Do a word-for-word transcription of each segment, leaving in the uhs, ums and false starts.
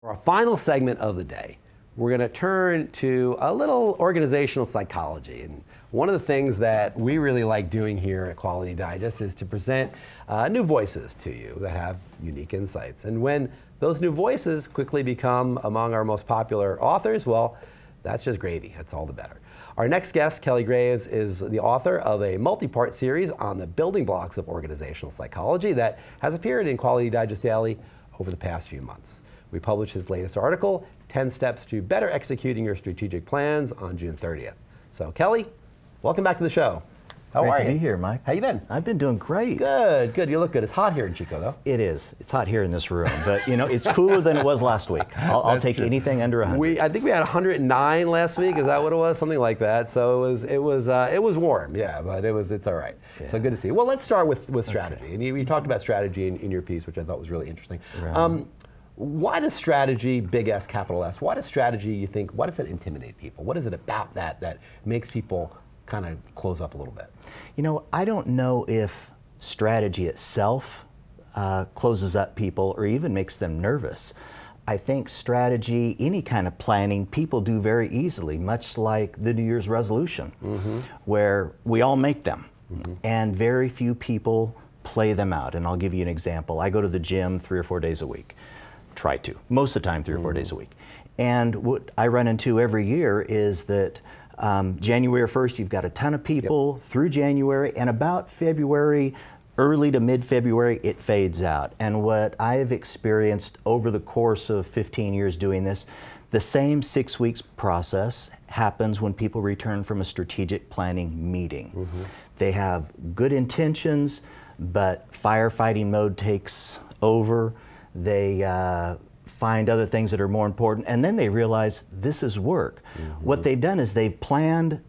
For our final segment of the day, we're going to turn to a little organizational psychology. And one of the things that we really like doing here at Quality Digest is to present uh, new voices to you that have unique insights. And when those new voices quickly become among our most popular authors, well, that's just gravy. That's all the better. Our next guest, Kelly Graves, is the author of a multi-part series on the building blocks of organizational psychology that has appeared in Quality Digest Daily over the past few months. We published his latest article, ten steps to Better Executing Your Strategic Plans, on June thirtieth. So, Kelly, welcome back to the show. How great are you? Great to be here, Mike. How you been? I've been doing great. Good, good. You look good. It's hot here in Chico, though. It is. It's hot here in this room, but you know, it's cooler than it was last week. I'll, I'll take true. anything under one hundred. We, I think we had one hundred nine last week. Is that what it was? Something like that. So it was, it was, uh, it was warm. Yeah, but it was, it's all right. Yeah. So good to see you. Well, let's start with with strategy. Okay. And you, you talked about strategy in, in your piece, which I thought was really interesting. Right. Um, Why does strategy, big S, capital S, why does strategy, you think, why does it intimidate people? What is it about that that makes people kind of close up a little bit? You know, I don't know if strategy itself uh, closes up people or even makes them nervous. I think strategy, any kind of planning, people do very easily, much like the New Year's resolution, mm-hmm. where we all make them, mm-hmm. and very few people play them out. And I'll give you an example. I go to the gym three or four days a week. Try to, most of the time, three or four mm-hmm. days a week. And what I run into every year is that um, January first, you've got a ton of people yep. through January, and about February, early to mid-February, it fades out. And what I've experienced over the course of fifteen years doing this, the same six weeks process happens when people return from a strategic planning meeting. Mm-hmm. They have good intentions, but firefighting mode takes over. They uh, find other things that are more important, and then they realize this is work. Mm-hmm. What they've done is they've planned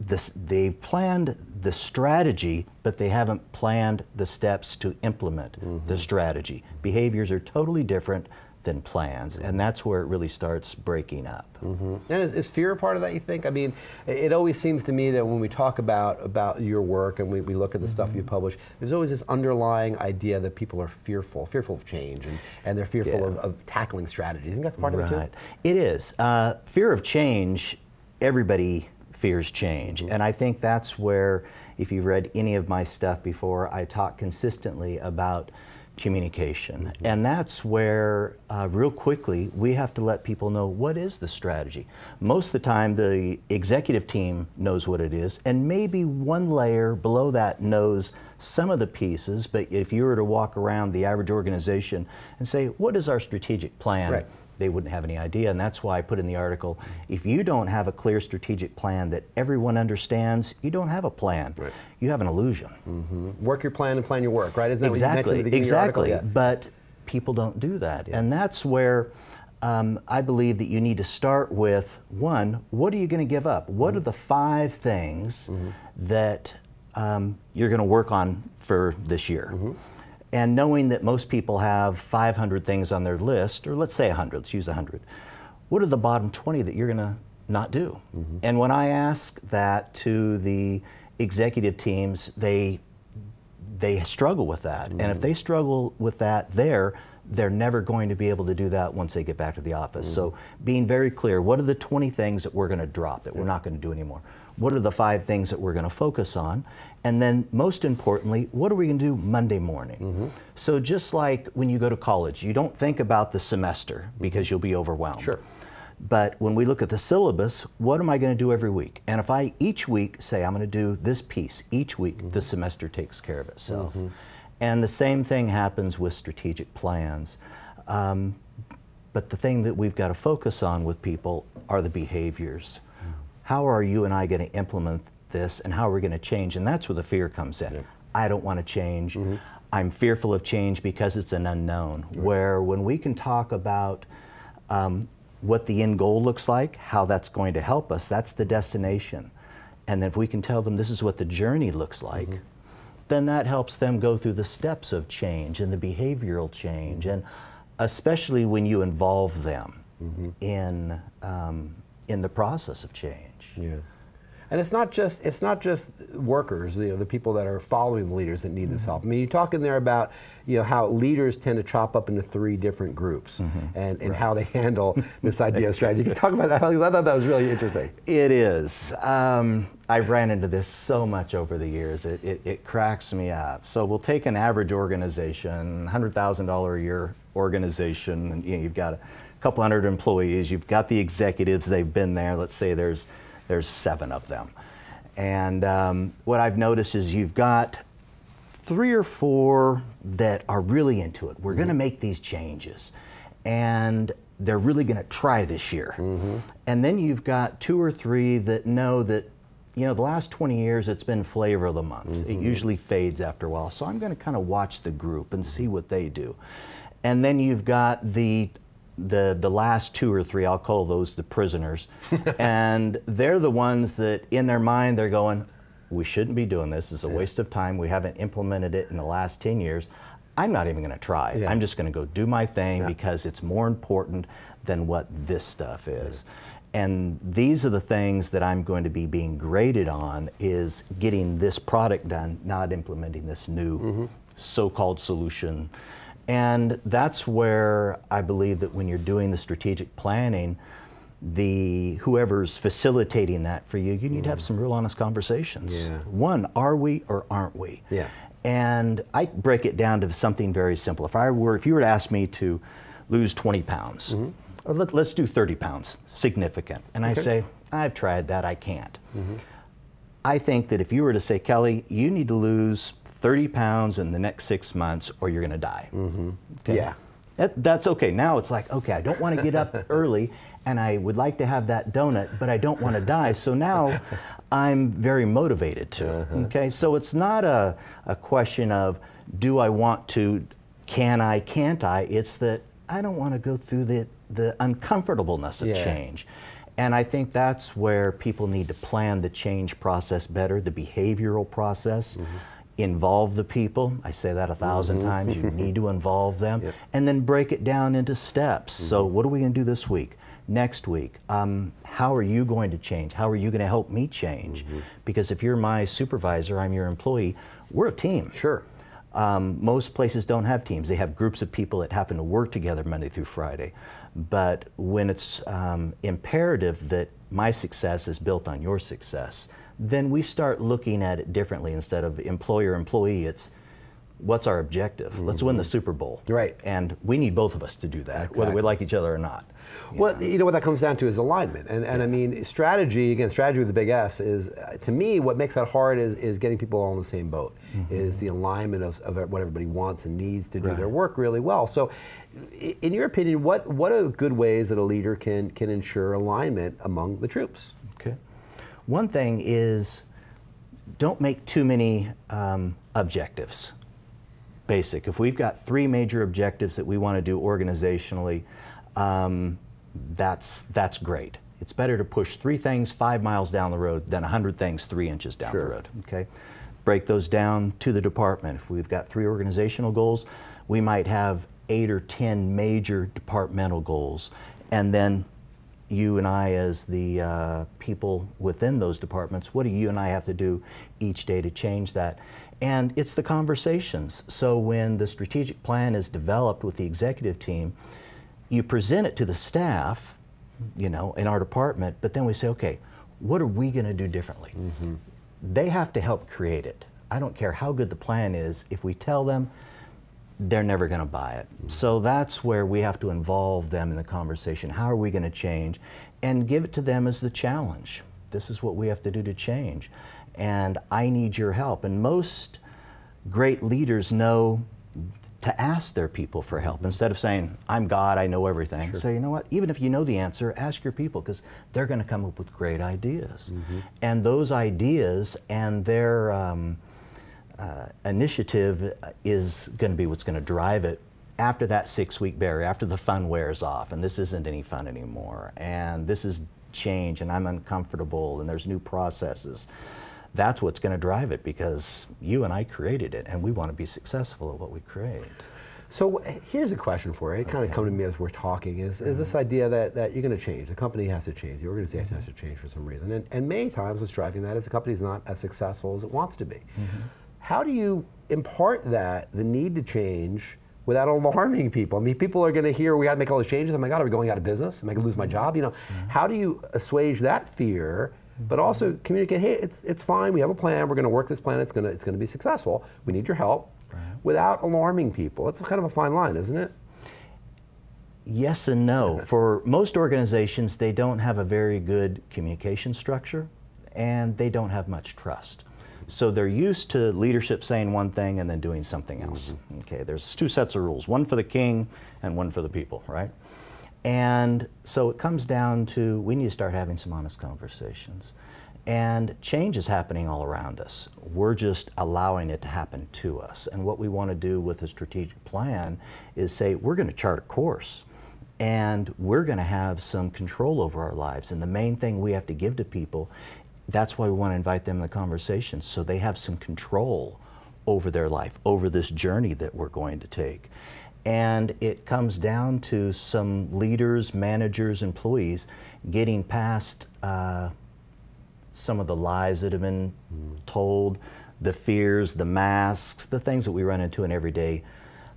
this, they've planned the strategy, but they haven't planned the steps to implement mm-hmm. the strategy. Behaviors are totally different than plans, and that's where it really starts breaking up. Mm-hmm. And is, is fear a part of that, you think? I mean, it always seems to me that when we talk about about your work and we, we look at the mm-hmm. stuff you publish, there's always this underlying idea that people are fearful, fearful of change, and, and they're fearful yeah. of, of tackling strategy. Do you think that's part right. of it, too? It is. Uh, fear of change, everybody fears change, mm-hmm. and I think that's where, if you've read any of my stuff before, I talk consistently about communication. Mm-hmm. And that's where, uh, real quickly, we have to let people know what is the strategy. Most of the time, the executive team knows what it is, and maybe one layer below that knows some of the pieces, but if you were to walk around the average organization and say, what is our strategic plan? Right. They wouldn't have any idea, and that's why I put in the article, if you don't have a clear strategic plan that everyone understands, you don't have a plan. Right. You have an illusion. Mm-hmm. Work your plan and plan your work, right? Isn't that exactly, what you mentioned at the beginning exactly. of your article? But people don't do that, yeah. and that's where um, I believe that you need to start with, one, what are you going to give up? What mm-hmm. are the five things mm-hmm. that um, you're going to work on for this year? Mm-hmm. And knowing that most people have five hundred things on their list, or let's say one hundred, let's use one hundred, what are the bottom twenty that you're going to not do? Mm-hmm. And when I ask that to the executive teams, they, they struggle with that. Mm-hmm. And if they struggle with that there, they're never going to be able to do that once they get back to the office. Mm-hmm. So being very clear, what are the twenty things that we're going to drop, that yeah. we're not going to do anymore? What are the five things that we're going to focus on? And then, most importantly, what are we going to do Monday morning? Mm-hmm. So just like when you go to college, you don't think about the semester because you'll be overwhelmed. Sure. But when we look at the syllabus, what am I going to do every week? And if I each week say I'm going to do this piece each week, mm-hmm. the semester takes care of itself. Mm-hmm. And the same thing happens with strategic plans. Um, but the thing that we've got to focus on with people are the behaviors. How are you and I going to implement this, and how are we going to change? And that's where the fear comes in. Yeah. I don't want to change. Mm-hmm. I'm fearful of change because it's an unknown. Right. Where when we can talk about um, what the end goal looks like, how that's going to help us, that's the destination. And then if we can tell them this is what the journey looks like, mm-hmm. then that helps them go through the steps of change and the behavioral change, and especially when you involve them mm-hmm. in, um, in the process of change. Yeah. And it's not just it's not just workers, you know, the people that are following the leaders that need mm-hmm. this help. I mean, you talk in there about, you know, how leaders tend to chop up into three different groups mm-hmm. and, and right. how they handle this idea of strategy. You can talk about that. I thought that was really interesting. It is. Um, I've ran into this so much over the years. It, it, it cracks me up. So we'll take an average organization, one hundred thousand dollars a year organization, and you know, you've got a couple hundred employees, you've got the executives, they've been there, let's say there's There's seven of them. And um, what I've noticed is you've got three or four that are really into it. We're mm-hmm. gonna make these changes. And they're really gonna try this year. Mm-hmm. And then you've got two or three that know that, you know, the last twenty years it's been flavor of the month. Mm-hmm. It usually fades after a while. So I'm gonna kind of watch the group and see what they do. And then you've got the The, the last two or three, I'll call those the prisoners, and they're the ones that in their mind they're going, we shouldn't be doing this, it's a yeah. waste of time, we haven't implemented it in the last ten years, I'm not even going to try, yeah. I'm just going to go do my thing yeah. because it's more important than what this stuff is. Yeah. And these are the things that I'm going to be being graded on, is getting this product done, not implementing this new mm-hmm. so-called solution. And that's where I believe that when you're doing the strategic planning, the whoever's facilitating that for you, you need mm. to have some real honest conversations. Yeah. One, are we or aren't we? Yeah. And I break it down to something very simple. If I were, if you were to ask me to lose twenty pounds, mm-hmm. or let, let's do thirty pounds, significant, and okay. I say, I've tried that, I can't. Mm-hmm. I think that if you were to say, Kelly, you need to lose thirty pounds in the next six months or you're gonna die. Mm-hmm. Okay. Yeah. That, that's okay. Now it's like, okay, I don't wanna get up early and I would like to have that donut, but I don't wanna die. So now I'm very motivated to, uh-huh. okay? So it's not a, a question of, do I want to, can I, can't I? It's that I don't wanna go through the, the uncomfortableness of yeah. change. And I think that's where people need to plan the change process better, the behavioral process. Mm-hmm. Involve the people. I say that a thousand mm-hmm. times. You need to involve them. Yep. And then break it down into steps. Mm-hmm. So what are we going to do this week? Next week? Um, how are you going to change? How are you going to help me change? Mm-hmm. Because if you're my supervisor, I'm your employee, we're a team. Sure. Um, most places don't have teams. They have groups of people that happen to work together Monday through Friday. But when it's um, imperative that my success is built on your success, then we start looking at it differently. Instead of employer-employee, it's what's our objective? Mm-hmm. Let's win the Super Bowl. Right. And we need both of us to do that, exactly. whether we like each other or not. You well, know. you know, what that comes down to is alignment. And, and yeah. I mean, strategy, again, strategy with a big S is, uh, to me, what makes that hard is, is getting people all in the same boat, mm-hmm. is the alignment of, of what everybody wants and needs to do right. their work really well. So, in your opinion, what, what are good ways that a leader can, can ensure alignment among the troops? Okay. One thing is, don't make too many um, objectives. Basic. If we've got three major objectives that we want to do organizationally, um, that's that's great. It's better to push three things five miles down the road than a hundred things three inches down sure. the road. Okay, break those down to the department. If we've got three organizational goals, we might have eight or ten major departmental goals, and then you and I as the uh, people within those departments, what do you and I have to do each day to change that? And it's the conversations. So when the strategic plan is developed with the executive team, you present it to the staff, you know, in our department, but then we say, okay, what are we gonna do differently? Mm-hmm. They have to help create it. I don't care how good the plan is, if we tell them, they're never going to buy it. So that's where we have to involve them in the conversation. How are we going to change? And give it to them as the challenge. This is what we have to do to change. And I need your help. And most great leaders know to ask their people for help. Instead of saying, I'm God, I know everything. Sure. Say, you know what, even if you know the answer, ask your people, because they're going to come up with great ideas. Mm-hmm. And those ideas and their um, Uh, initiative is going to be what's going to drive it after that six-week barrier, after the fun wears off, and this isn't any fun anymore, and this is change, and I'm uncomfortable, and there's new processes. That's what's going to drive it, because you and I created it, and we want to be successful at what we create. So here's a question for you. It okay. kind of come to me as we're talking. Is, mm-hmm. is this idea that, that you're going to change? The company has to change. The organization mm-hmm. has to change for some reason. And, and many times what's driving that is the company's not as successful as it wants to be. Mm-hmm. How do you impart that, the need to change, without alarming people? I mean, people are going to hear, we got to make all these changes. Oh my God, are we going out of business? Am I going to lose my job? You know, mm-hmm. how do you assuage that fear, but also communicate, hey, it's, it's fine, we have a plan, we're going to work this plan, it's going to, it's going to be successful, we need your help, right. without alarming people? It's kind of a fine line, isn't it? Yes and no. For most organizations, they don't have a very good communication structure, and they don't have much trust. So they're used to leadership saying one thing and then doing something else. Mm-hmm. Okay, there's two sets of rules, one for the king and one for the people, right? And so it comes down to, we need to start having some honest conversations. And change is happening all around us. We're just allowing it to happen to us. And what we want to do with a strategic plan is say, we're going to chart a course. And we're going to have some control over our lives. And the main thing we have to give to people, that's why we want to invite them in the conversation, so they have some control over their life, over this journey that we're going to take. And it comes down to some leaders, managers, employees getting past uh, some of the lies that have been told, the fears, the masks, the things that we run into in everyday,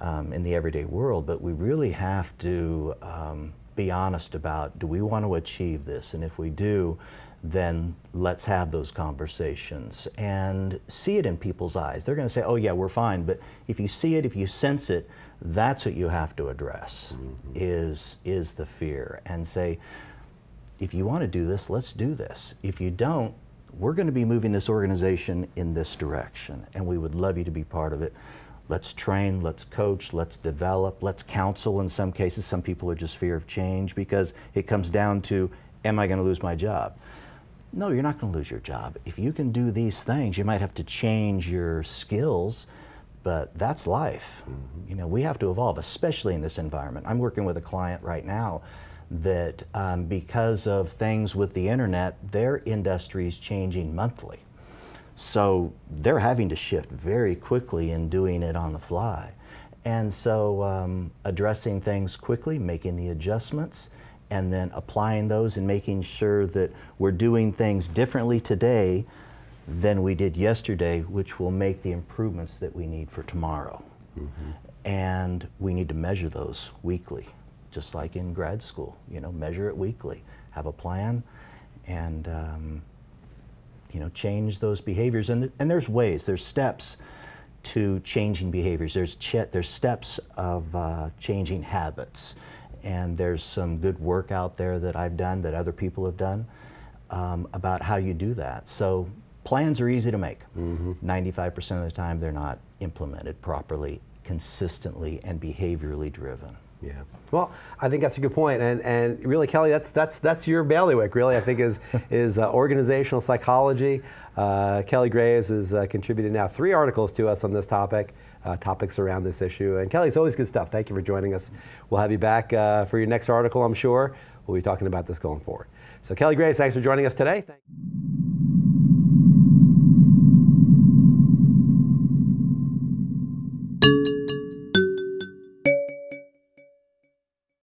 um, in the everyday world. But we really have to um, be honest about, do we want to achieve this? And if we do, then let's have those conversations and see it in people's eyes. They're going to say, oh yeah, we're fine. But if you see it, if you sense it, that's what you have to address, mm-hmm. is, is the fear, and say, if you want to do this, let's do this. If you don't, we're going to be moving this organization in this direction, and we would love you to be part of it. Let's train, let's coach, let's develop, let's counsel in some cases. Some people are just fear of change because it comes down to, am I going to lose my job? No, you're not going to lose your job. If you can do these things, you might have to change your skills, but that's life. Mm-hmm. You know, we have to evolve, especially in this environment. I'm working with a client right now that um, because of things with the internet, their industry is changing monthly. So they're having to shift very quickly and doing it on the fly. And so um, addressing things quickly, making the adjustments, and then applying those and making sure that we're doing things differently today than we did yesterday, which will make the improvements that we need for tomorrow. Mm-hmm. And we need to measure those weekly, just like in grad school. You know, measure it weekly, have a plan, and um, you know, change those behaviors. And, th and there's ways, there's steps to changing behaviors. There's, ch there's steps of uh, changing habits. And there's some good work out there that I've done, that other people have done, um, about how you do that. So plans are easy to make. ninety-five percent mm-hmm. of the time, they're not implemented properly, consistently, and behaviorally driven. Yeah. Well, I think that's a good point, and and really, Kelly, that's that's that's your bailiwick. Really, I think is is uh, organizational psychology. Uh, Kelly Graves has uh, contributed now three articles to us on this topic, uh, topics around this issue. And Kelly, it's always good stuff. Thank you for joining us. We'll have you back uh, for your next article, I'm sure. We'll be talking about this going forward. So, Kelly Graves, thanks for joining us today. Thank